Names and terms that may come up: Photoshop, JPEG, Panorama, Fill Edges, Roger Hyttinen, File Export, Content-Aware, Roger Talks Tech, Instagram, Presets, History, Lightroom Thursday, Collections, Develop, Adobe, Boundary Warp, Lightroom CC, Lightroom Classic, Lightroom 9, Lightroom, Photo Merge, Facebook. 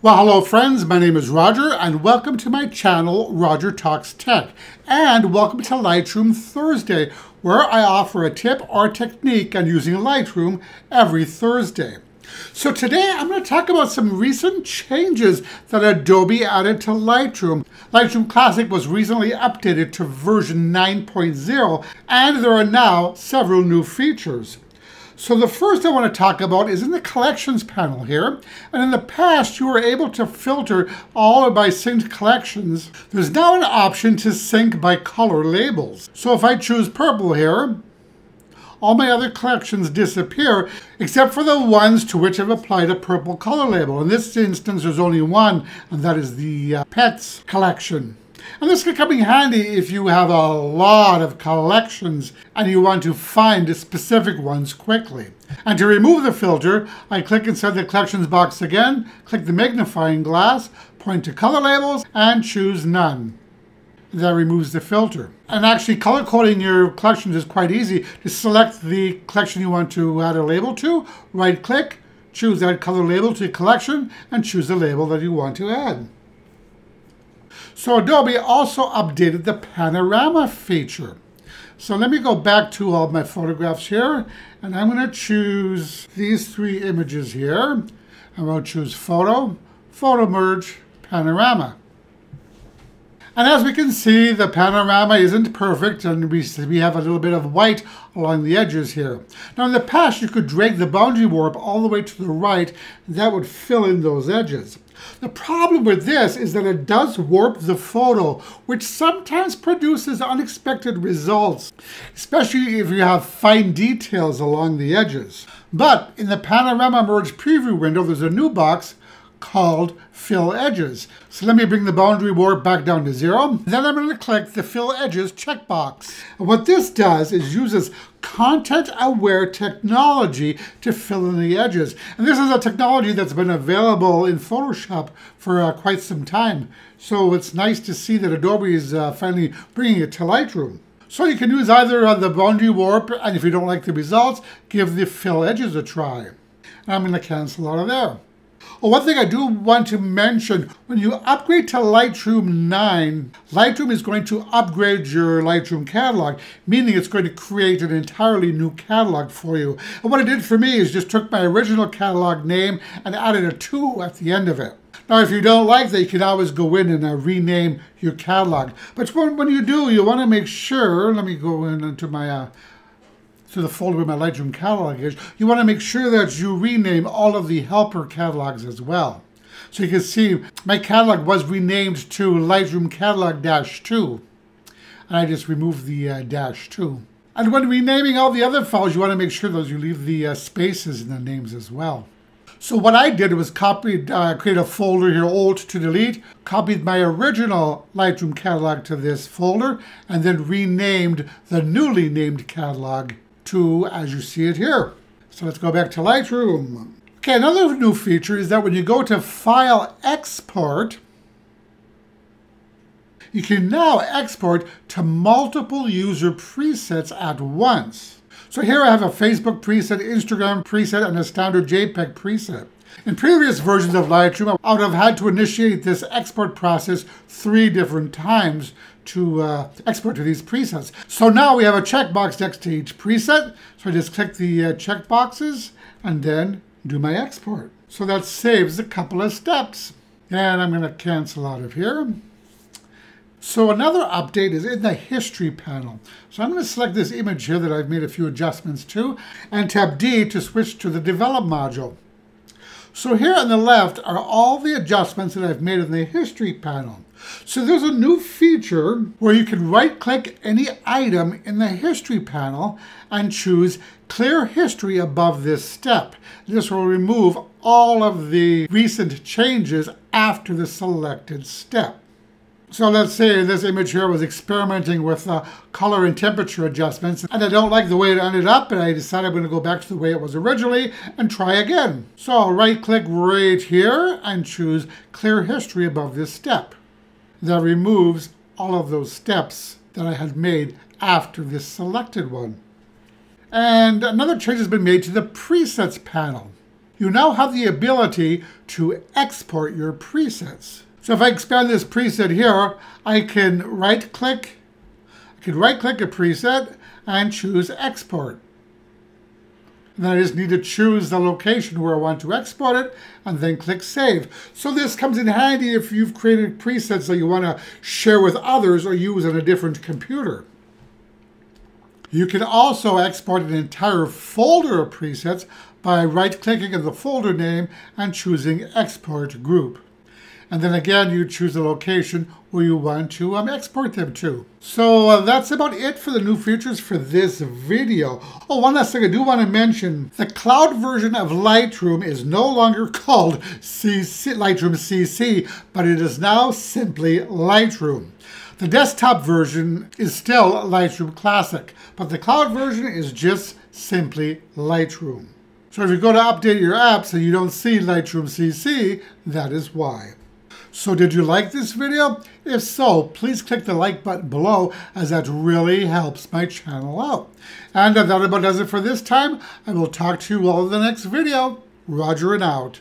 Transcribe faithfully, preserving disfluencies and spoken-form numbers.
Well, hello friends, my name is Roger and welcome to my channel, Roger Talks Tech, and welcome to Lightroom Thursday, where I offer a tip or technique on using Lightroom every Thursday. So today I'm going to talk about some recent changes that Adobe added to Lightroom. Lightroom Classic was recently updated to version nine point oh, and there are now several new features. So the first I want to talk about is in the Collections panel here. And in the past, you were able to filter all by synced collections. There's now an option to sync by color labels. So if I choose purple here, all my other collections disappear, except for the ones to which I've applied a purple color label. In this instance, there's only one, and that is the uh, Pets collection. And this can come in handy if you have a lot of collections and you want to find specific ones quickly. And to remove the filter, I click inside the Collections box again, click the magnifying glass, point to Color Labels, and choose None. That removes the filter. And actually, color coding your collections is quite easy. Just select the collection you want to add a label to, right-click, choose Add Color Label to your collection, and choose the label that you want to add. So Adobe also updated the Panorama feature. So let me go back to all my photographs here, and I'm going to choose these three images here. I'm going to choose Photo, Photo Merge, Panorama. And as we can see, the panorama isn't perfect, and we, we have a little bit of white along the edges here. Now in the past, you could drag the boundary warp all the way to the right, and that would fill in those edges. The problem with this is that it does warp the photo, which sometimes produces unexpected results, especially if you have fine details along the edges. But in the Panorama Merge preview window, there's a new box called Fill Edges. So let me bring the boundary warp back down to zero. Then I'm going to click the Fill Edges checkbox. And what this does is uses Content-Aware technology to fill in the edges. And this is a technology that's been available in Photoshop for uh, quite some time. So it's nice to see that Adobe is uh, finally bringing it to Lightroom. So you can use either uh, the boundary warp, and if you don't like the results, give the Fill Edges a try. And I'm going to cancel out of there. Oh, one thing I do want to mention, when you upgrade to Lightroom nine, Lightroom is going to upgrade your Lightroom catalog, meaning it's going to create an entirely new catalog for you. And what it did for me is just took my original catalog name and added a two at the end of it. Now, if you don't like that, you can always go in and uh, rename your catalog. But when you do, you want to make sure, let me go in into my... Uh, to the folder where my Lightroom catalog is, you want to make sure that you rename all of the helper catalogs as well. So you can see my catalog was renamed to Lightroom Catalog dash two, and I just removed the uh, dash two. And when renaming all the other files, you want to make sure that you leave the uh, spaces in the names as well. So what I did was copied, uh, create a folder here, Alt to delete, copied my original Lightroom catalog to this folder, and then renamed the newly named catalog to as you see it here. So let's go back to Lightroom. Okay, another new feature is that when you go to File Export, you can now export to multiple user presets at once. So here I have a Facebook preset, Instagram preset, and a standard JPEG preset. In previous versions of Lightroom, I would have had to initiate this export process three different times to uh, export to these presets. So now we have a checkbox next to each preset. So I just click the uh, checkboxes and then do my export. So that saves a couple of steps. And I'm going to cancel out of here. So another update is in the History panel. So I'm going to select this image here that I've made a few adjustments to, and Tab D to switch to the Develop module. So here on the left are all the adjustments that I've made in the History panel. So there's a new feature where you can right-click any item in the History panel and choose Clear History above this step. This will remove all of the recent changes after the selected step. So let's say this image here was experimenting with uh, color and temperature adjustments, and I don't like the way it ended up, and I decided I'm going to go back to the way it was originally and try again. So I'll right-click right here and choose Clear History above this step. That removes all of those steps that I had made after this selected one. And another change has been made to the Presets panel. you now have the ability to export your presets. So if I expand this preset here, I can right-click, I can right-click a preset and choose Export. And then I just need to choose the location where I want to export it and then click Save. So this comes in handy if you've created presets that you want to share with others or use on a different computer. You can also export an entire folder of presets by right-clicking on the folder name and choosing Export Group. And then again, you choose the location where you want to um, export them to. So uh, that's about it for the new features for this video. Oh, one last thing I do want to mention. The cloud version of Lightroom is no longer called C C, Lightroom C C, but it is now simply Lightroom. The desktop version is still Lightroom Classic, but the cloud version is just simply Lightroom. So if you go to update your apps and you don't see Lightroom C C, that is why. So did you like this video? If so, please click the like button below, as that really helps my channel out. And that about does it for this time. I will talk to you all in the next video. Roger and out.